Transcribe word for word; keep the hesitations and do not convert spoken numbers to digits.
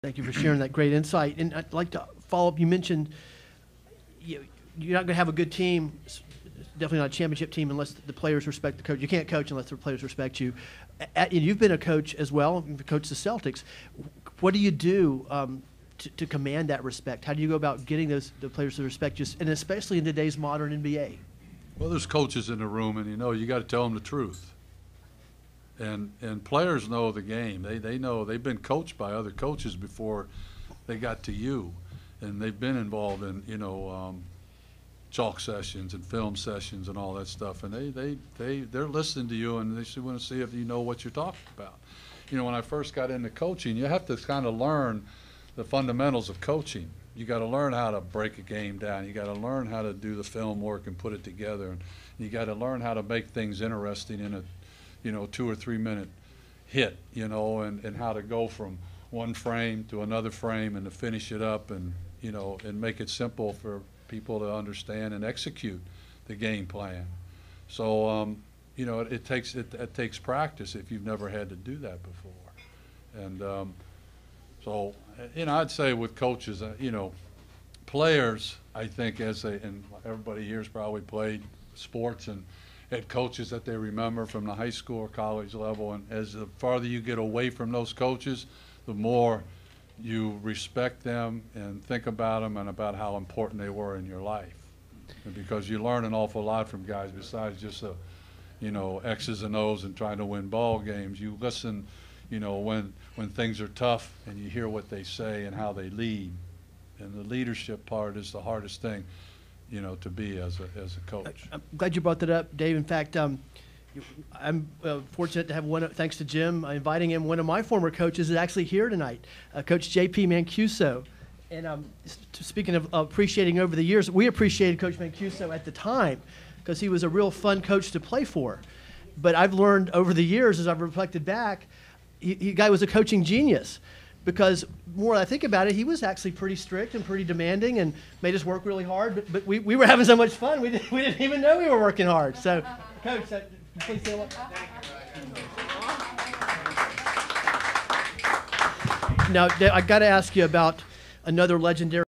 Thank you for sharing that great insight. And I'd like to follow up. You mentioned you, you're not going to have a good team, definitely not a championship team, unless the players respect the coach. You can't coach unless the players respect you. And you've been a coach as well, you've coached the Celtics. What do you do um, to, to command that respect? How do you go about getting those the players to respect you, and especially in today's modern N B A? Well, there's coaches in the room, and you know you got to tell them the truth. And and players know the game. They they know they've been coached by other coaches before they got to you, and they've been involved in you know um, chalk sessions and film sessions and all that stuff. And they they they they're listening to you, and they should want to see if you know what you're talking about. You know, when I first got into coaching, you have to kind of learn the fundamentals of coaching. You got to learn how to break a game down. You got to learn how to do the film work and put it together. And you got to learn how to make things interesting in a you know, two or three minute hit, you know, and, and how to go from one frame to another frame and to finish it up and, you know, and make it simple for people to understand and execute the game plan. So, um, you know, it, it takes it, it takes practice if you've never had to do that before. And um, so, you know, I'd say with coaches, uh, you know, players, I think, as they, and everybody here's probably played sports and had coaches that they remember from the high school or college level, and as the farther you get away from those coaches, the more you respect them and think about them and about how important they were in your life. And because you learn an awful lot from guys besides just the, you know, X's and O's and trying to win ball games. You listen, you know, when when things are tough, and you hear what they say and how they lead. And the leadership part is the hardest thing, you know, to be as a, as a coach. I'm glad you brought that up, Dave. In fact, um, I'm uh, fortunate to have one, thanks to Jim, uh, inviting him, one of my former coaches is actually here tonight, uh, Coach J P Mancuso. And um, speaking of appreciating over the years, we appreciated Coach Mancuso at the time because he was a real fun coach to play for. But I've learned over the years, as I've reflected back, he, he guy was a coaching genius. Because more I think about it, he was actually pretty strict and pretty demanding and made us work really hard. But, but we, we were having so much fun, we didn't, we didn't even know we were working hard. So, Coach, that, please say hello. Now, Dave, I got to ask you about another legendary.